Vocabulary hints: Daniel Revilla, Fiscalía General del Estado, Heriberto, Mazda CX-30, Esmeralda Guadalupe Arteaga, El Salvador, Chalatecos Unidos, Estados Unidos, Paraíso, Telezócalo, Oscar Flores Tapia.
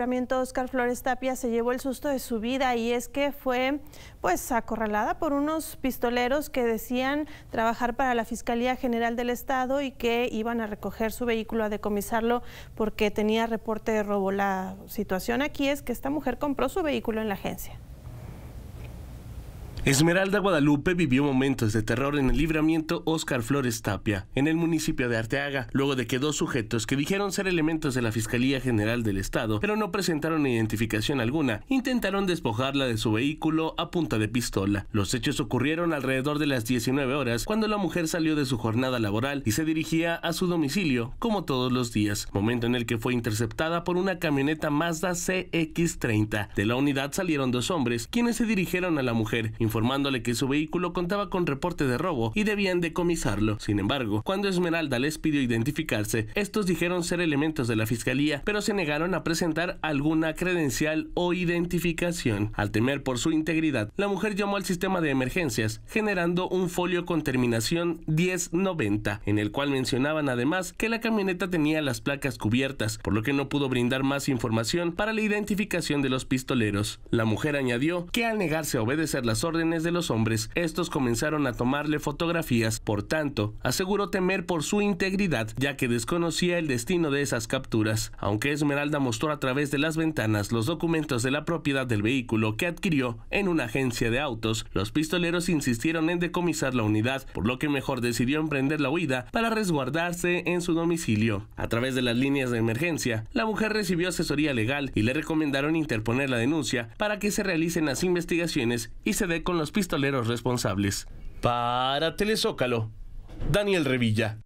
libramiento, Oscar Flores Tapia se llevó el susto de su vida, y es que fue pues acorralada por unos pistoleros que decían trabajar para la Fiscalía General del Estado y que iban a recoger su vehículo, a decomisarlo porque tenía reporte de robo. La situación aquí es que esta mujer compró su vehículo en la agencia. Esmeralda Guadalupe vivió momentos de terror en el libramiento Oscar Flores Tapia, en el municipio de Arteaga, luego de que dos sujetos que dijeron ser elementos de la Fiscalía General del Estado, pero no presentaron identificación alguna, intentaron despojarla de su vehículo a punta de pistola. Los hechos ocurrieron alrededor de las 19 horas, cuando la mujer salió de su jornada laboral y se dirigía a su domicilio, como todos los días, momento en el que fue interceptada por una camioneta Mazda CX-30. De la unidad salieron dos hombres, quienes se dirigieron a la mujer, informándole que su vehículo contaba con reporte de robo y debían decomisarlo. Sin embargo, cuando Esmeralda les pidió identificarse, estos dijeron ser elementos de la fiscalía, pero se negaron a presentar alguna credencial o identificación. Al temer por su integridad, la mujer llamó al sistema de emergencias, generando un folio con terminación 1090, en el cual mencionaban además que la camioneta tenía las placas cubiertas, por lo que no pudo brindar más información para la identificación de los pistoleros. La mujer añadió que al negarse a obedecer las órdenes de los hombres, estos comenzaron a tomarle fotografías. Por tanto, aseguró temer por su integridad, ya que desconocía el destino de esas capturas. Aunque Esmeralda mostró a través de las ventanas los documentos de la propiedad del vehículo que adquirió en una agencia de autos, los pistoleros insistieron en decomisar la unidad, por lo que mejor decidió emprender la huida para resguardarse en su domicilio. A través de las líneas de emergencia, la mujer recibió asesoría legal y le recomendaron interponer la denuncia para que se realicen las investigaciones y se dé con los pistoleros responsables. Para Telezócalo, Daniel Revilla.